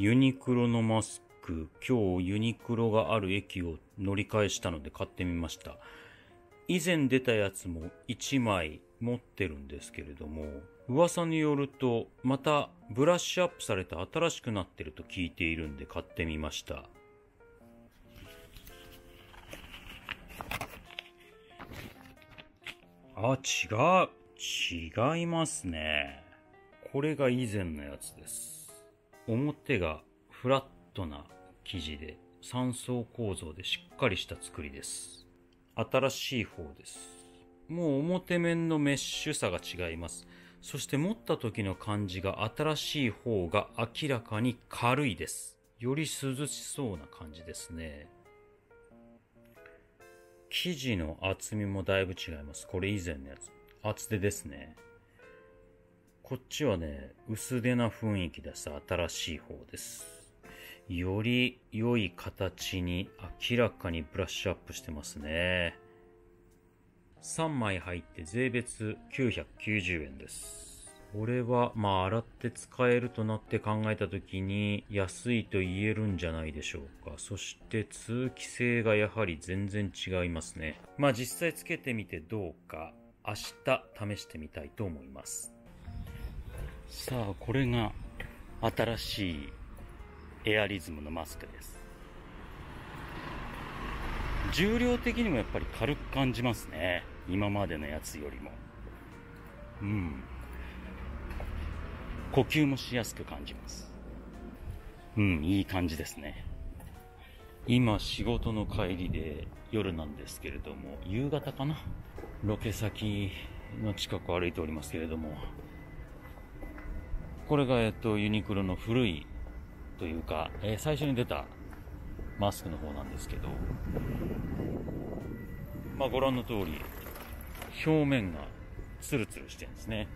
ユニクロのマスク、今日ユニクロがある駅を乗り換えしたので買ってみました。以前出たやつも1枚持ってるんですけれども、噂によるとまたブラッシュアップされて新しくなってると聞いているんで買ってみました。あ、違いますね。これが以前のやつです。表がフラットな生地で3層構造でしっかりした作りです。新しい方です。もう表面のメッシュさが違います。そして持った時の感じが新しい方が明らかに軽いです。より涼しそうな感じですね。生地の厚みもだいぶ違います。これ以前のやつ。厚手ですね。こっちはね、薄手な雰囲気ださ、新しい方です。より良い形に明らかにブラッシュアップしてますね。3枚入って税別990円です。これは、洗って使えるとなって考えた時に安いと言えるんじゃないでしょうか。そして通気性がやはり全然違いますね。実際つけてみてどうか、明日試してみたいと思います。さあ、これが新しいエアリズムのマスクです。重量的にもやっぱり軽く感じますね。今までのやつよりも。呼吸もしやすく感じます。いい感じですね。今仕事の帰りで夜なんですけれども、夕方かな？ロケ先の近くを歩いておりますけれども、これが、ユニクロの古いというか、最初に出たマスクの方なんですけど、ご覧の通り、表面がツルツルしてるんですね。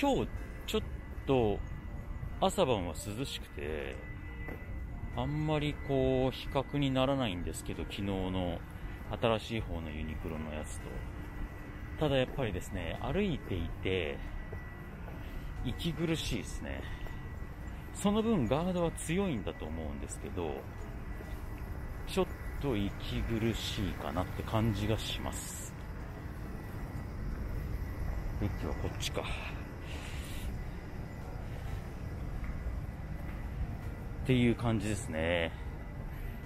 今日ちょっと朝晩は涼しくて、あんまりこう、比較にならないんですけど、昨日の新しい方のユニクロのやつと。ただやっぱりですね、歩いていて、息苦しいですね。その分ガードは強いんだと思うんですけど、ちょっと息苦しいかなって感じがします。駅はこっちか。っていう感じですね。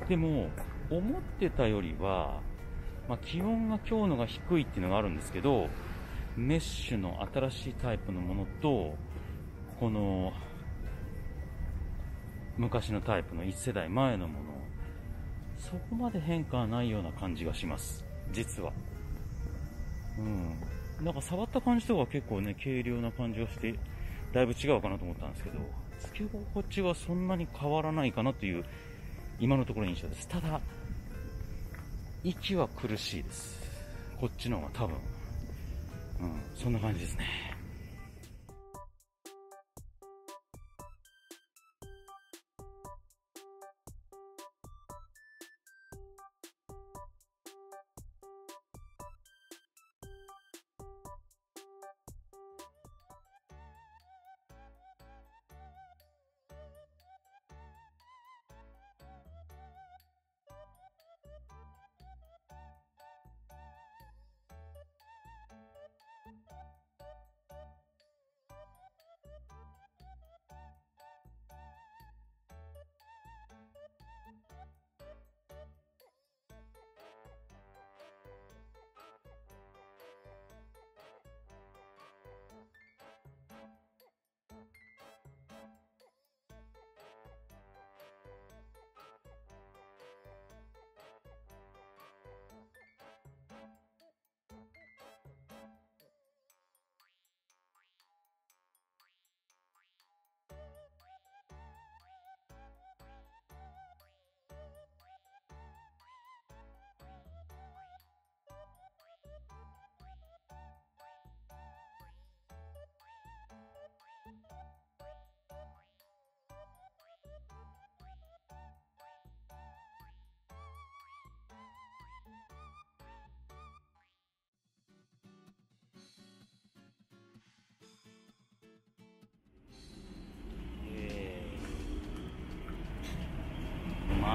でも、思ってたよりは、気温が今日のが低いっていうのがあるんですけど、メッシュの新しいタイプのものと、この、昔のタイプの1世代前のもの、そこまで変化はないような感じがします。実は。なんか触った感じとかは結構ね、軽量な感じがして、だいぶ違うかなと思ったんですけど、つけ心地はそんなに変わらないかなという今のところ印象です。ただ、息は苦しいです。こっちの方が多分。そんな感じですね。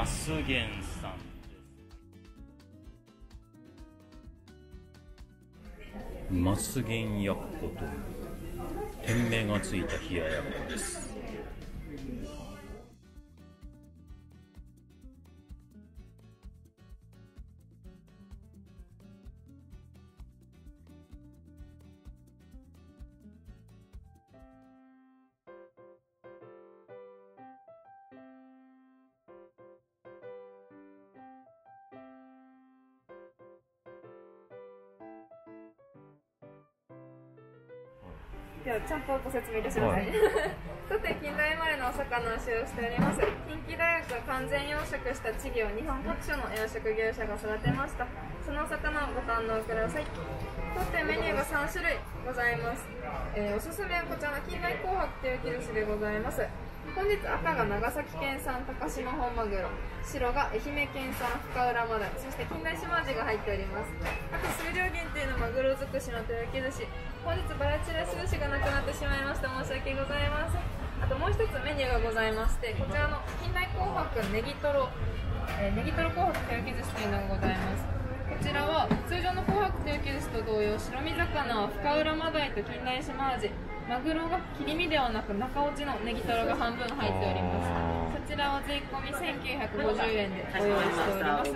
スゲンさんです。マスゲンやっこと店名がついた冷ややっこです。ではちゃんとご説明いたしますね。当店近代生まれのお魚を使用しております。近畿大学が完全養殖した稚魚を日本各所の養殖業者が育てました。そのお魚をご堪能ください。当店メニューが3種類ございます。おすすめはこちらの近代紅白という木寿司でございます。本日赤が長崎県産高島本マグロ、白が愛媛県産深浦マダイ、そして近代島味が入っております。あと数量限定のマグロ尽くしの手焼き寿司、本日バラちらし寿司がなくなってしまいました。申し訳ございません。あともう一つメニューがございまして、こちらの近代紅白ネギトロ紅白手焼き寿司というのがございます。こちらは通常の紅白手焼き寿司と同様、白身魚は深浦マダイと近代島味、マグロが切り身ではなく中落ちのネギトロが半分入っております。そちらは税込み1950円でご用意しております。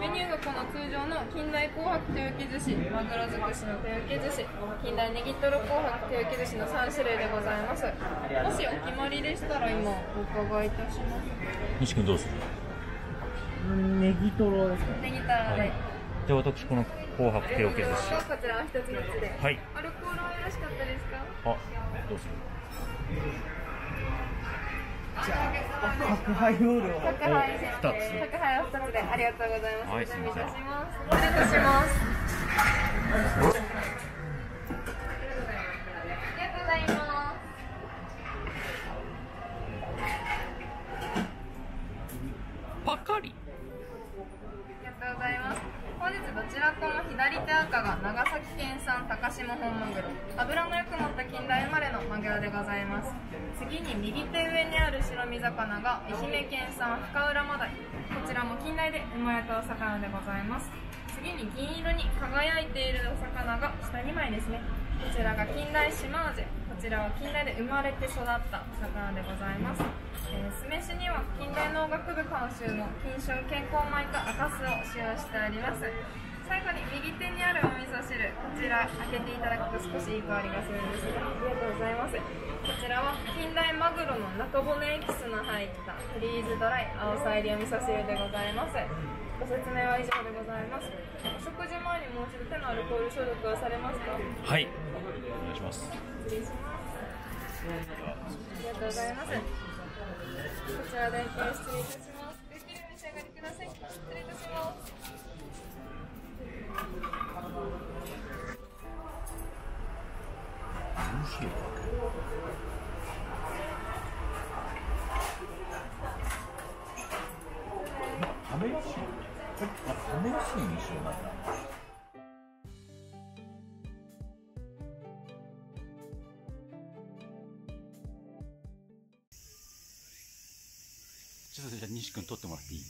メニューがこの通常の近代紅白手焼き寿司、マグロ尽くしの手焼き寿司、近代ネギトロ紅白手焼き寿司の3種類でございます。もしお決まりでしたら今お伺いいたします。西君どうする？ネギトロですか？ネギトロ、はい、で私この紅白手焼き寿司はこちらは一つ一つで、はい、アルコールはよろしかったですか？あ、どうする？じゃあ宅配ロールを2つで、ありがとうございます。はい、すみません。お願いいたします。ありがとうございます。パカリ。ありがとうございます。本日どちらとも左手赤が長崎県産高島本マグロ、脂のよく乗った近代生まれのマグロでございます。次に右手上にある白身魚が愛媛県産深浦マダイ、こちらも近代で生まれたお魚でございます。次に銀色に輝いているお魚が下2枚ですね。こちらが近代島味、こちらは近代で生まれて育った魚でございます。酢飯には近代農学部監修の金賞健康米と赤酢を使用しております。最後に右手にあるお味噌汁、こちら開けていただくと少しいい香りがするんですが、ありがとうございます。こちらは近代マグロの中骨エキスの入ったフリーズドライ青さえりお味噌汁でございます。ご説明は以上でございます。お食事前にもう一度手のアルコール消毒はされますか？はい、お願いします。失礼します。ありがとうございます。こちらで失礼いたします。ゆっくり召し上がりください。失礼いたします。おいしい食べやすい。ちょっとじゃあ西君取ってもらっていい？